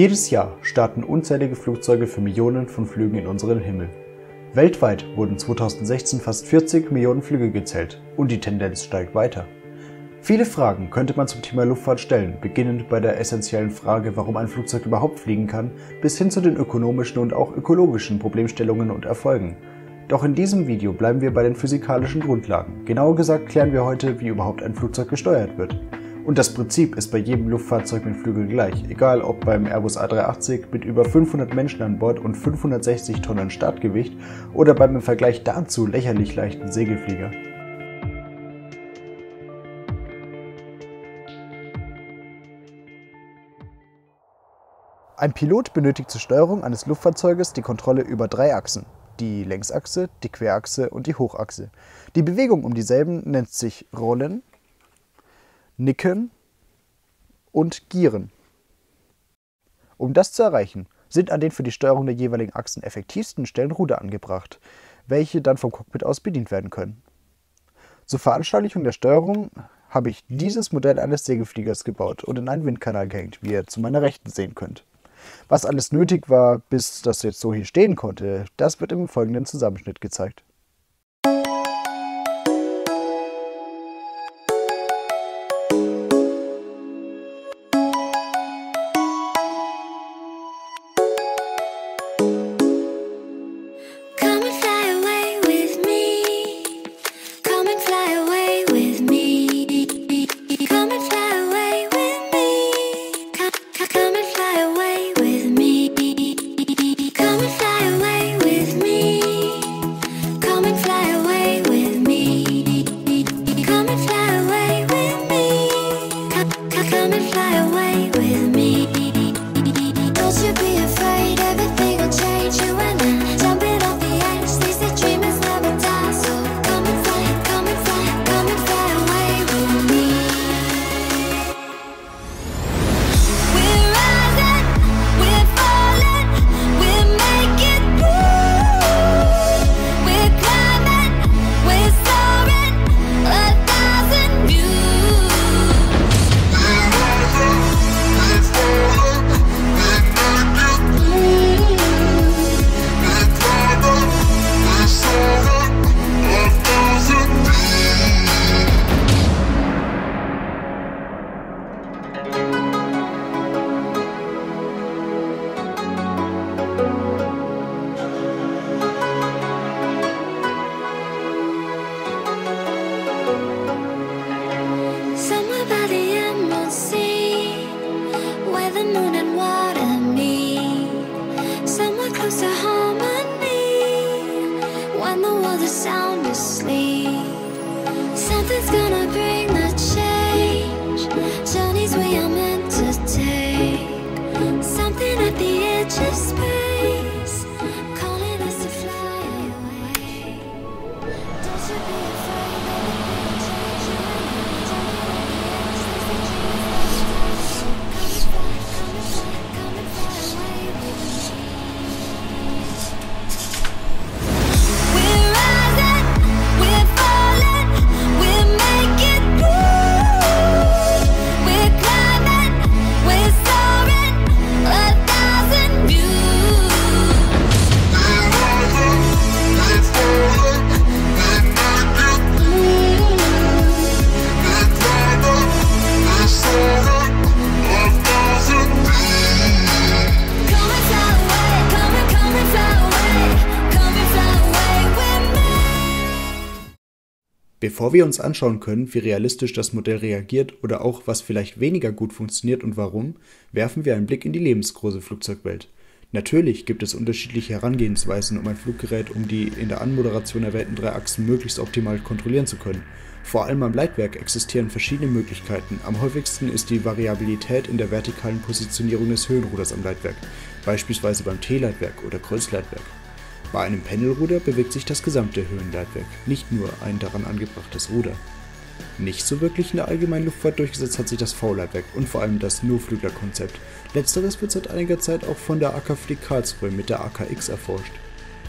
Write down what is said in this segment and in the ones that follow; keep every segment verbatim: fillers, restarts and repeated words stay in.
Jedes Jahr starten unzählige Flugzeuge für Millionen von Flügen in unseren Himmel. Weltweit wurden zweitausendsechzehn fast vierzig Millionen Flüge gezählt und die Tendenz steigt weiter. Viele Fragen könnte man zum Thema Luftfahrt stellen, beginnend bei der essentiellen Frage, warum ein Flugzeug überhaupt fliegen kann, bis hin zu den ökonomischen und auch ökologischen Problemstellungen und Erfolgen. Doch in diesem Video bleiben wir bei den physikalischen Grundlagen. Genauer gesagt klären wir heute, wie überhaupt ein Flugzeug gesteuert wird. Und das Prinzip ist bei jedem Luftfahrzeug mit Flügeln gleich, egal ob beim Airbus A drei achtzig mit über fünfhundert Menschen an Bord und fünfhundertsechzig Tonnen Startgewicht oder beim im Vergleich dazu lächerlich leichten Segelflieger. Ein Pilot benötigt zur Steuerung eines Luftfahrzeuges die Kontrolle über drei Achsen: die Längsachse, die Querachse und die Hochachse. Die Bewegung um dieselben nennt sich Rollen, Nicken und Gieren. Um das zu erreichen, sind an den für die Steuerung der jeweiligen Achsen effektivsten Stellen Ruder angebracht, welche dann vom Cockpit aus bedient werden können. Zur Veranschaulichung der Steuerung habe ich dieses Modell eines Segelfliegers gebaut und in einen Windkanal gehängt, wie ihr zu meiner Rechten sehen könnt. Was alles nötig war, bis das jetzt so hier stehen konnte, das wird im folgenden Zusammenschnitt gezeigt. Bevor wir uns anschauen können, wie realistisch das Modell reagiert oder auch was vielleicht weniger gut funktioniert und warum, werfen wir einen Blick in die lebensgroße Flugzeugwelt. Natürlich gibt es unterschiedliche Herangehensweisen, um ein Fluggerät um die in der Anmoderation erwähnten drei Achsen möglichst optimal kontrollieren zu können. Vor allem am Leitwerk existieren verschiedene Möglichkeiten. Am häufigsten ist die Variabilität in der vertikalen Positionierung des Höhenruders am Leitwerk, beispielsweise beim T-Leitwerk oder Kreuzleitwerk. Bei einem Pendelruder bewegt sich das gesamte Höhenleitwerk, nicht nur ein daran angebrachtes Ruder. Nicht so wirklich in der allgemeinen Luftfahrt durchgesetzt hat sich das V-Leitwerk und vor allem das Nurflügler-Konzept. Letzteres wird seit einiger Zeit auch von der AKFlieg Karlsruhe mit der A K X erforscht.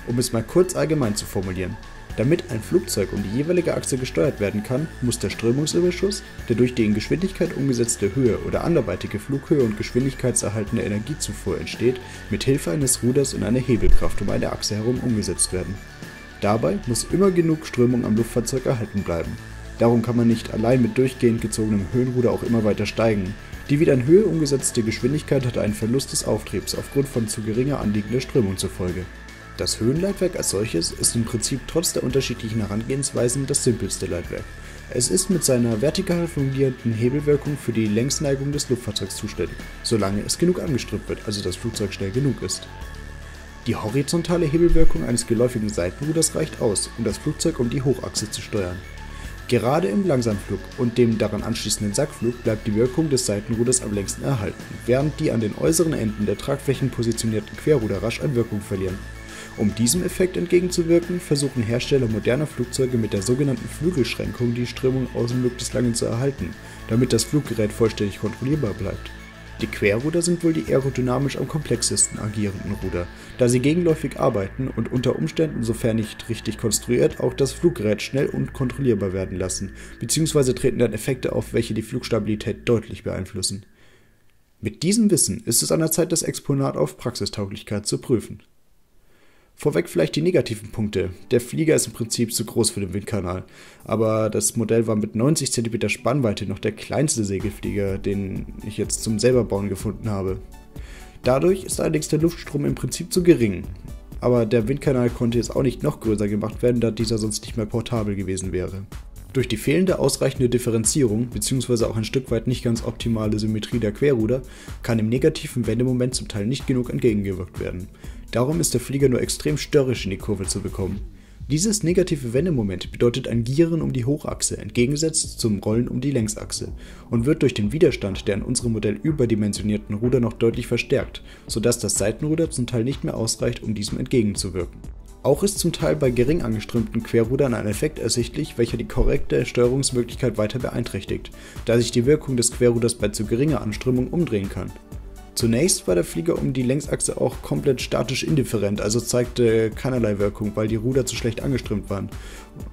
Um es mal kurz allgemein zu formulieren: Damit ein Flugzeug um die jeweilige Achse gesteuert werden kann, muss der Strömungsüberschuss, der durch die in Geschwindigkeit umgesetzte Höhe oder anderweitige Flughöhe und geschwindigkeitserhaltende Energiezufuhr entsteht, mit Hilfe eines Ruders und einer Hebelkraft um eine Achse herum umgesetzt werden. Dabei muss immer genug Strömung am Luftfahrzeug erhalten bleiben. Darum kann man nicht allein mit durchgehend gezogenem Höhenruder auch immer weiter steigen. Die wieder in Höhe umgesetzte Geschwindigkeit hat einen Verlust des Auftriebs aufgrund von zu geringer anliegender Strömung zur Folge. Das Höhenleitwerk als solches ist im Prinzip trotz der unterschiedlichen Herangehensweisen das simpelste Leitwerk. Es ist mit seiner vertikal fungierenden Hebelwirkung für die Längsneigung des Luftfahrzeugs zuständig, solange es genug angestrebt wird, also das Flugzeug schnell genug ist. Die horizontale Hebelwirkung eines geläufigen Seitenruders reicht aus, um das Flugzeug um die Hochachse zu steuern. Gerade im Langsamflug und dem daran anschließenden Sackflug bleibt die Wirkung des Seitenruders am längsten erhalten, während die an den äußeren Enden der Tragflächen positionierten Querruder rasch an Wirkung verlieren. Um diesem Effekt entgegenzuwirken, versuchen Hersteller moderner Flugzeuge mit der sogenannten Flügelschränkung die Strömung außenwirk des Langen zu erhalten, damit das Fluggerät vollständig kontrollierbar bleibt. Die Querruder sind wohl die aerodynamisch am komplexesten agierenden Ruder, da sie gegenläufig arbeiten und unter Umständen, sofern nicht richtig konstruiert, auch das Fluggerät schnell und kontrollierbar werden lassen, beziehungsweise treten dann Effekte auf, welche die Flugstabilität deutlich beeinflussen. Mit diesem Wissen ist es an der Zeit, das Exponat auf Praxistauglichkeit zu prüfen. Vorweg vielleicht die negativen Punkte. Der Flieger ist im Prinzip zu groß für den Windkanal, aber das Modell war mit neunzig Zentimeter Spannweite noch der kleinste Segelflieger, den ich jetzt zum selberbauen gefunden habe. Dadurch ist allerdings der Luftstrom im Prinzip zu gering, aber der Windkanal konnte jetzt auch nicht noch größer gemacht werden, da dieser sonst nicht mehr portabel gewesen wäre. Durch die fehlende ausreichende Differenzierung bzw. auch ein Stück weit nicht ganz optimale Symmetrie der Querruder kann im negativen Wendemoment zum Teil nicht genug entgegengewirkt werden. Darum ist der Flieger nur extrem störrisch in die Kurve zu bekommen. Dieses negative Wendemoment bedeutet ein Gieren um die Hochachse, entgegengesetzt zum Rollen um die Längsachse, und wird durch den Widerstand der in unserem Modell überdimensionierten Ruder noch deutlich verstärkt, sodass das Seitenruder zum Teil nicht mehr ausreicht, um diesem entgegenzuwirken. Auch ist zum Teil bei gering angeströmten Querrudern ein Effekt ersichtlich, welcher die korrekte Steuerungsmöglichkeit weiter beeinträchtigt, da sich die Wirkung des Querruders bei zu geringer Anströmung umdrehen kann. Zunächst war der Flieger um die Längsachse auch komplett statisch indifferent, also zeigte keinerlei Wirkung, weil die Ruder zu schlecht angeströmt waren.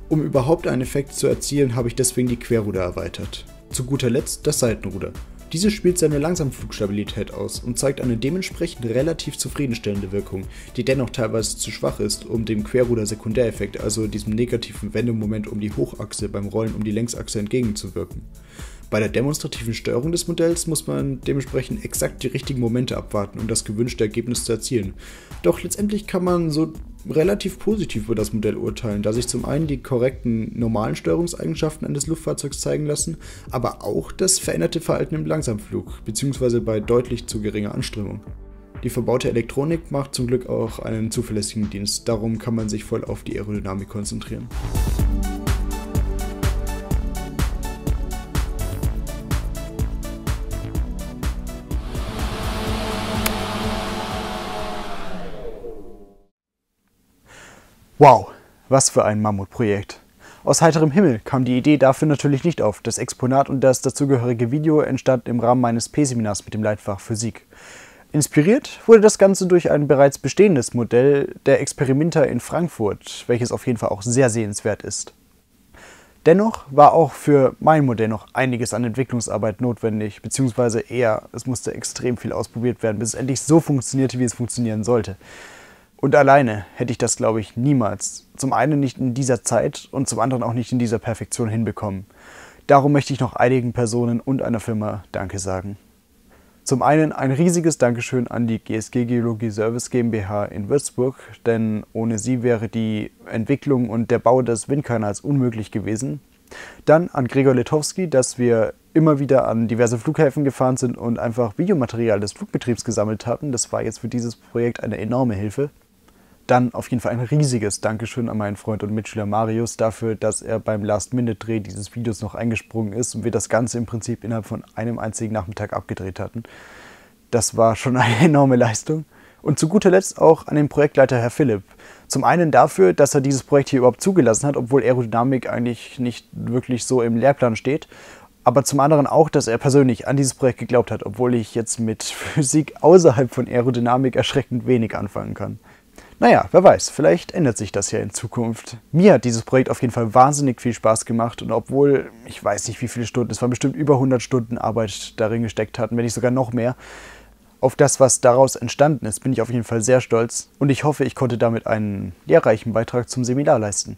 Um überhaupt einen Effekt zu erzielen, habe ich deswegen die Querruder erweitert. Zu guter Letzt das Seitenruder. Dieses spielt seine Langsamflugstabilität aus und zeigt eine dementsprechend relativ zufriedenstellende Wirkung, die dennoch teilweise zu schwach ist, um dem Querruder-Sekundäreffekt, also diesem negativen Wendemoment um die Hochachse beim Rollen um die Längsachse entgegenzuwirken. Bei der demonstrativen Steuerung des Modells muss man dementsprechend exakt die richtigen Momente abwarten, um das gewünschte Ergebnis zu erzielen. Doch letztendlich kann man so relativ positiv über das Modell urteilen, da sich zum einen die korrekten normalen Steuerungseigenschaften eines Luftfahrzeugs zeigen lassen, aber auch das veränderte Verhalten im Langsamflug, beziehungsweise bei deutlich zu geringer Anströmung. Die verbaute Elektronik macht zum Glück auch einen zuverlässigen Dienst, darum kann man sich voll auf die Aerodynamik konzentrieren. Wow, was für ein Mammutprojekt! Aus heiterem Himmel kam die Idee dafür natürlich nicht auf. Das Exponat und das dazugehörige Video entstand im Rahmen meines P-Seminars mit dem Leitfach Physik. Inspiriert wurde das Ganze durch ein bereits bestehendes Modell der Experimenta in Frankfurt, welches auf jeden Fall auch sehr sehenswert ist. Dennoch war auch für mein Modell noch einiges an Entwicklungsarbeit notwendig, beziehungsweise eher, es musste extrem viel ausprobiert werden, bis es endlich so funktionierte, wie es funktionieren sollte. Und alleine hätte ich das, glaube ich, niemals, zum einen nicht in dieser Zeit und zum anderen auch nicht in dieser Perfektion hinbekommen. Darum möchte ich noch einigen Personen und einer Firma Danke sagen. Zum einen ein riesiges Dankeschön an die G S G Geologie Service GmbH in Würzburg, denn ohne sie wäre die Entwicklung und der Bau des Windkanals unmöglich gewesen. Dann an Gregor Letowski, dass wir immer wieder an diverse Flughäfen gefahren sind und einfach Videomaterial des Flugbetriebs gesammelt hatten. Das war jetzt für dieses Projekt eine enorme Hilfe. Dann auf jeden Fall ein riesiges Dankeschön an meinen Freund und Mitschüler Marius dafür, dass er beim Last-Minute-Dreh dieses Videos noch eingesprungen ist und wir das Ganze im Prinzip innerhalb von einem einzigen Nachmittag abgedreht hatten. Das war schon eine enorme Leistung. Und zu guter Letzt auch an den Projektleiter Herr Philipp. Zum einen dafür, dass er dieses Projekt hier überhaupt zugelassen hat, obwohl Aerodynamik eigentlich nicht wirklich so im Lehrplan steht. Aber zum anderen auch, dass er persönlich an dieses Projekt geglaubt hat, obwohl ich jetzt mit Physik außerhalb von Aerodynamik erschreckend wenig anfangen kann. Naja, wer weiß, vielleicht ändert sich das ja in Zukunft. Mir hat dieses Projekt auf jeden Fall wahnsinnig viel Spaß gemacht und obwohl, ich weiß nicht wie viele Stunden, es waren bestimmt über hundert Stunden Arbeit darin gesteckt hatten, wenn nicht sogar noch mehr. Auf das, was daraus entstanden ist, bin ich auf jeden Fall sehr stolz und ich hoffe, ich konnte damit einen lehrreichen Beitrag zum Seminar leisten.